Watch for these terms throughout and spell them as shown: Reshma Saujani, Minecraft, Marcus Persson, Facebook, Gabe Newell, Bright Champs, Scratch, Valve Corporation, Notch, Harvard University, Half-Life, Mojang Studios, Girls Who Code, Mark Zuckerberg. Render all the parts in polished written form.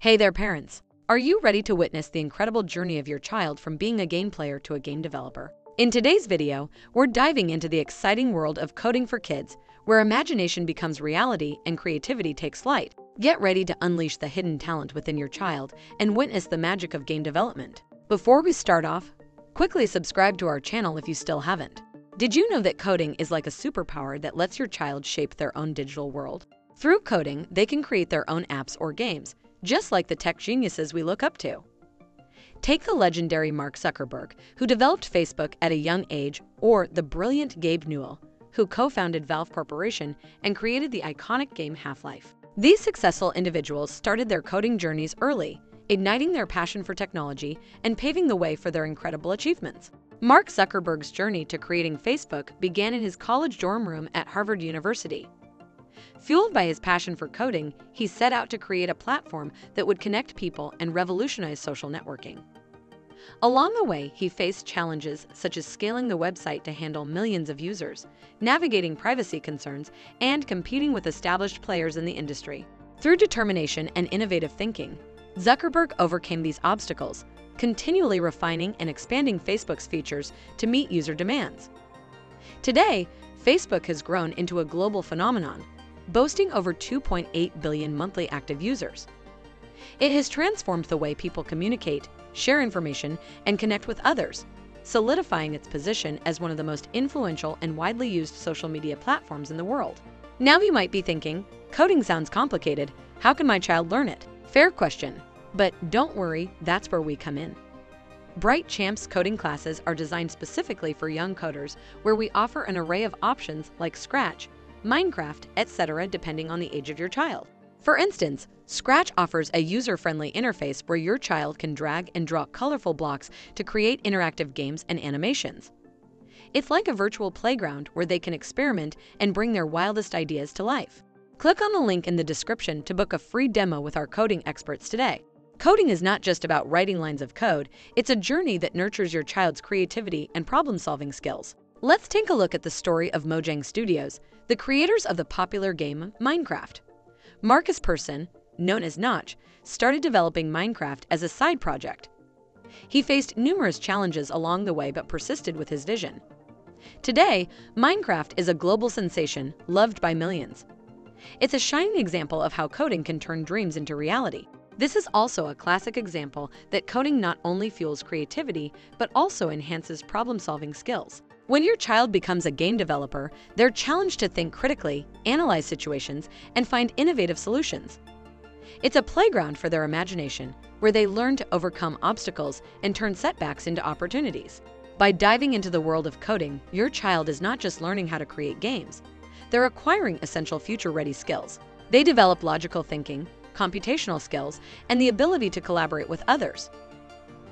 Hey there, parents. Are you ready to witness the incredible journey of your child from being a game player to a game developer? In today's video, we're diving into the exciting world of coding for kids, where imagination becomes reality and creativity takes flight. Get ready to unleash the hidden talent within your child and witness the magic of game development. Before we start off, quickly subscribe to our channel if you still haven't. Did you know that coding is like a superpower that lets your child shape their own digital world? Through coding, they can create their own apps or games, just like the tech geniuses we look up to. Take the legendary Mark Zuckerberg, who developed Facebook at a young age, or the brilliant Gabe Newell, who co-founded Valve Corporation and created the iconic game Half-Life. These successful individuals started their coding journeys early, igniting their passion for technology and paving the way for their incredible achievements. Mark Zuckerberg's journey to creating Facebook began in his college dorm room at Harvard University. Fueled by his passion for coding, he set out to create a platform that would connect people and revolutionize social networking. Along the way, he faced challenges such as scaling the website to handle millions of users, navigating privacy concerns, and competing with established players in the industry. Through determination and innovative thinking, Zuckerberg overcame these obstacles, continually refining and expanding Facebook's features to meet user demands. Today, Facebook has grown into a global phenomenon, boasting over 2.8 billion monthly active users. It has transformed the way people communicate, share information, and connect with others, solidifying its position as one of the most influential and widely used social media platforms in the world. Now you might be thinking, coding sounds complicated, how can my child learn it? Fair question, but don't worry, that's where we come in. Bright Champs coding classes are designed specifically for young coders, where we offer an array of options like Scratch, Minecraft, etc., depending on the age of your child. For instance, Scratch offers a user-friendly interface where your child can drag and drop colorful blocks to create interactive games and animations. It's like a virtual playground where they can experiment and bring their wildest ideas to life. Click on the link in the description to book a free demo with our coding experts today. Coding is not just about writing lines of code, it's a journey that nurtures your child's creativity and problem-solving skills. Let's take a look at the story of Mojang Studios, the creators of the popular game Minecraft. Marcus Persson, known as Notch, started developing Minecraft as a side project. He faced numerous challenges along the way but persisted with his vision. Today, Minecraft is a global sensation, loved by millions. It's a shining example of how coding can turn dreams into reality. This is also a classic example that coding not only fuels creativity but also enhances problem-solving skills. When your child becomes a game developer, they're challenged to think critically, analyze situations, and find innovative solutions. It's a playground for their imagination, where they learn to overcome obstacles and turn setbacks into opportunities. By diving into the world of coding, your child is not just learning how to create games. They're acquiring essential future-ready skills. They develop logical thinking, computational skills, and the ability to collaborate with others.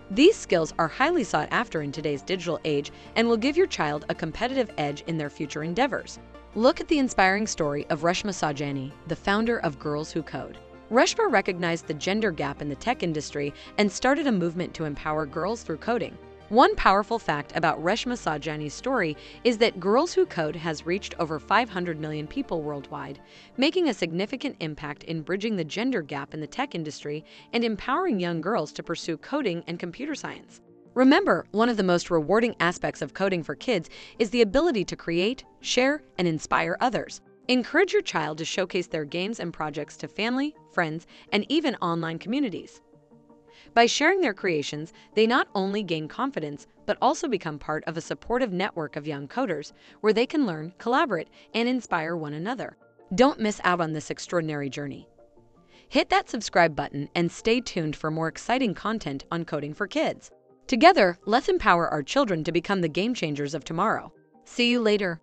These skills are highly sought after in today's digital age and will give your child a competitive edge in their future endeavors. Look at the inspiring story of Reshma Saujani, the founder of Girls Who Code. Reshma recognized the gender gap in the tech industry and started a movement to empower girls through coding. One powerful fact about Reshma Saujani's story is that Girls Who Code has reached over 500 million people worldwide, making a significant impact in bridging the gender gap in the tech industry and empowering young girls to pursue coding and computer science. Remember, one of the most rewarding aspects of coding for kids is the ability to create, share, and inspire others. Encourage your child to showcase their games and projects to family, friends, and even online communities. By sharing their creations, they not only gain confidence, but also become part of a supportive network of young coders, where they can learn, collaborate, and inspire one another. Don't miss out on this extraordinary journey. Hit that subscribe button and stay tuned for more exciting content on coding for kids. Together, let's empower our children to become the game changers of tomorrow. See you later.